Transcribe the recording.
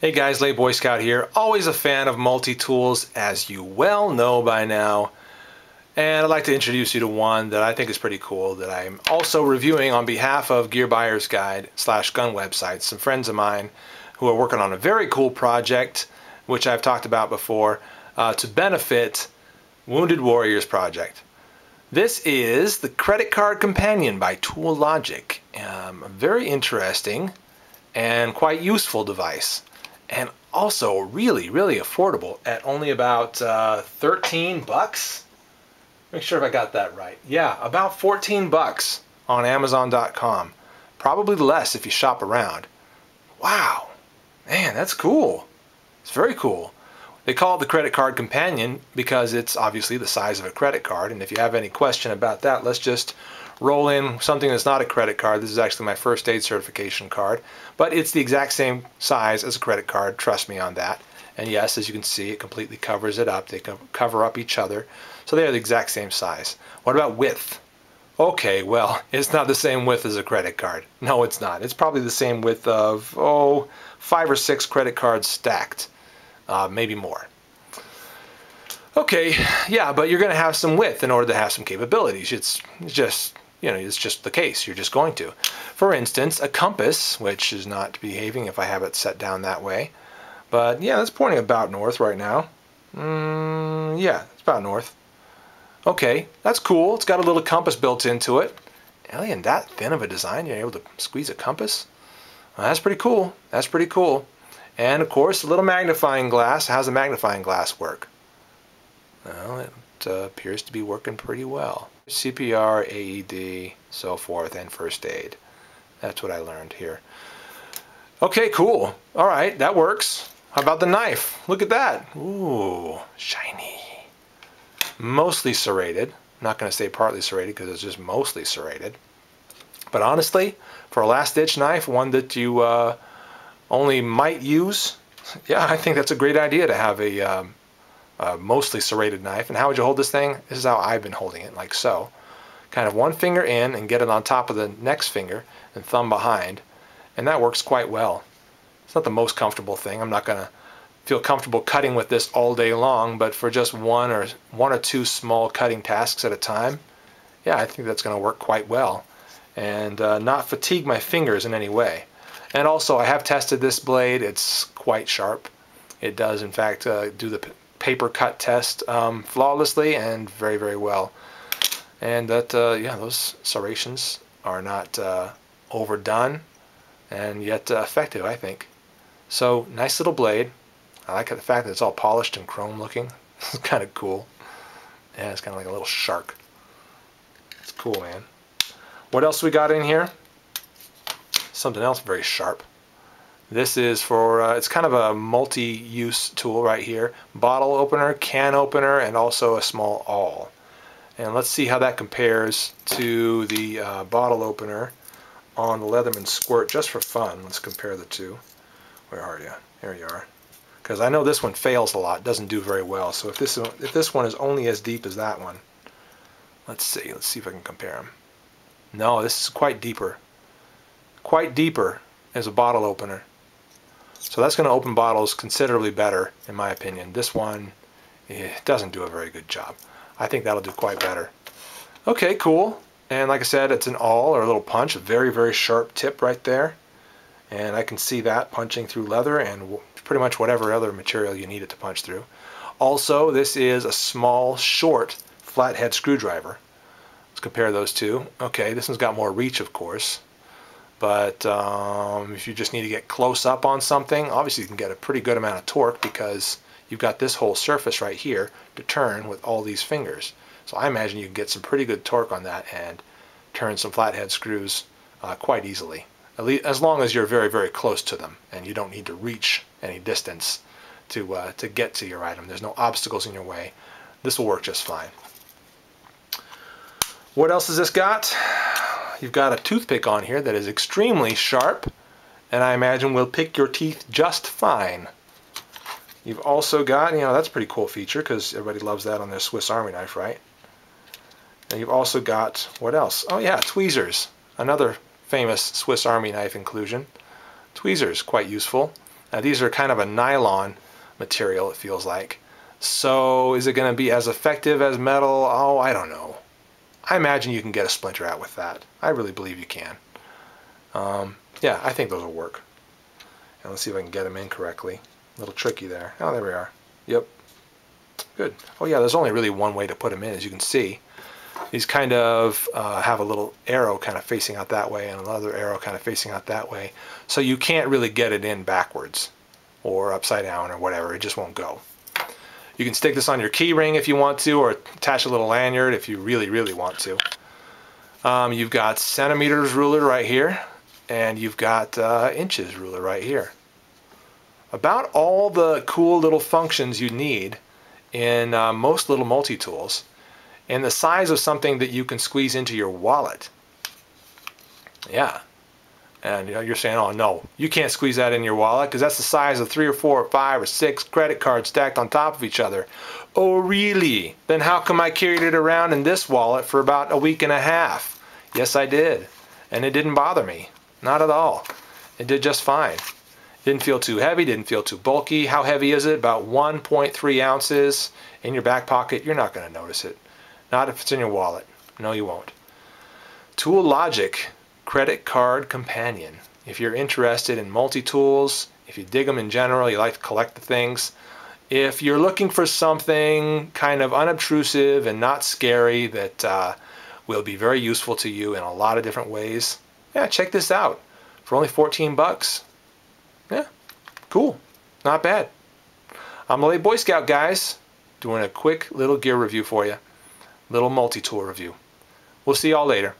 Hey guys, Late Boy Scout here, always a fan of multi-tools, as you well know by now, and I'd like to introduce you to one that I think is pretty cool that I'm also reviewing on behalf of Gear Buyer's Guide / Gun Websites, some friends of mine who are working on a very cool project, which I've talked about before, to benefit Wounded Warriors Project. This is the Credit Card Companion by Tool Logic, a very interesting and quite useful device. And also really, really affordable at only about 13 bucks. Make sure if I got that right. Yeah, about 14 bucks on Amazon.com. Probably less if you shop around. Wow, man, that's cool. It's very cool. They call it the Credit Card Companion because it's obviously the size of a credit card. And if you have any question about that, let's just roll in something that's not a credit card. This is actually my first aid certification card, but it's the exact same size as a credit card. Trust me on that. And yes, as you can see, it completely covers it up. They cover up each other. So they are the exact same size. What about width? Okay, well, it's not the same width as a credit card. No, it's not. It's probably the same width of, oh, 5 or 6 credit cards stacked, maybe more. Okay, yeah, but you're going to have some width in order to have some capabilities. It's just, you know, it's just the case. You're just going to. For instance, a compass, which is not behaving if I have it set down that way. But yeah, that's pointing about north right now. Yeah, it's about north. Okay, that's cool. It's got a little compass built into it. Alien, that thin of a design, you're able to squeeze a compass? Well, that's pretty cool. That's pretty cool. And of course, a little magnifying glass. How's the magnifying glass work? Well, it appears to be working pretty well. CPR, AED, so forth, and first aid. That's what I learned here. Okay, cool. All right, that works. How about the knife? Look at that. Ooh, shiny. Mostly serrated. I'm not going to say partly serrated because it's just mostly serrated. But honestly, for a last-ditch knife, one that you only might use, yeah, I think that's a great idea to have a mostly serrated knife. And how would you hold this thing? This is how I've been holding it, like so. Kind of one finger in and get it on top of the next finger and thumb behind. And that works quite well. It's not the most comfortable thing. I'm not going to feel comfortable cutting with this all day long, but for just one or two small cutting tasks at a time, yeah, I think that's going to work quite well and not fatigue my fingers in any way. And also, I have tested this blade. It's quite sharp. It does, in fact, do the paper cut test flawlessly and very, very well. And that, yeah, those serrations are not overdone and yet effective, I think. So, nice little blade. I like the fact that it's all polished and chrome looking. It's kind of cool. Yeah, it's kind of like a little shark. It's cool, man. What else we got in here? Something else very sharp. This is for, it's kind of a multi-use tool right here. Bottle opener, can opener, and also a small awl. And let's see how that compares to the bottle opener on the Leatherman Squirt, just for fun. Let's compare the two. Where are you? There you are. Because I know this one fails a lot, doesn't do very well. So if this one is only as deep as that one, let's see if I can compare them. No, this is quite deeper. Quite deeper as a bottle opener. So that's going to open bottles considerably better, in my opinion. This one, it doesn't do a very good job. I think that'll do quite better. Okay, cool. And like I said, it's an awl or a little punch, a very, very sharp tip right there. And I can see that punching through leather and pretty much whatever other material you need it to punch through. Also, this is a small, short, flathead screwdriver. Let's compare those two. Okay, this one's got more reach, of course. But if you just need to get close up on something, obviously you can get a pretty good amount of torque because you've got this whole surface right here to turn with all these fingers. So I imagine you can get some pretty good torque on that and turn some flathead screws quite easily, at least as long as you're very, very close to them and you don't need to reach any distance to get to your item. There's no obstacles in your way. This will work just fine. What else has this got? You've got a toothpick on here that is extremely sharp and I imagine will pick your teeth just fine. You've also got, you know, that's a pretty cool feature because everybody loves that on their Swiss Army knife, right? And you've also got, what else? Oh yeah, tweezers. Another famous Swiss Army knife inclusion. Tweezers, quite useful. Now these are kind of a nylon material, it feels like. So is it going to be as effective as metal? Oh, I don't know. I imagine you can get a splinter out with that. I really believe you can. Yeah, I think those will work. And let's see if I can get them in correctly. A little tricky there. Oh, there we are. Yep. Good. Oh yeah, there's only really one way to put them in, as you can see. These kind of have a little arrow kind of facing out that way and another arrow kind of facing out that way. So you can't really get it in backwards or upside down or whatever. It just won't go. You can stick this on your key ring if you want to, or attach a little lanyard if you really, really want to. You've got centimeters ruler right here, and you've got inches ruler right here. About all the cool little functions you need in most little multi-tools, and the size of something that you can squeeze into your wallet. Yeah. And you know, you're saying, oh no, you can't squeeze that in your wallet because that's the size of 3 or 4 or 5 or 6 credit cards stacked on top of each other. Oh really? Then how come I carried it around in this wallet for about a week and a half? Yes, I did. And it didn't bother me. Not at all. It did just fine. Didn't feel too heavy, didn't feel too bulky. How heavy is it? About 1.3 ounces in your back pocket. You're not going to notice it. Not if it's in your wallet. No, you won't. Tool Logic Credit Card Companion. If you're interested in multi-tools, if you dig them in general, you like to collect the things, if you're looking for something kind of unobtrusive and not scary that will be very useful to you in a lot of different ways, yeah, check this out for only 14 bucks. Yeah, cool. Not bad. I'm the Late Boy Scout, guys, doing a quick little gear review for you. Little multi-tool review. We'll see y'all later.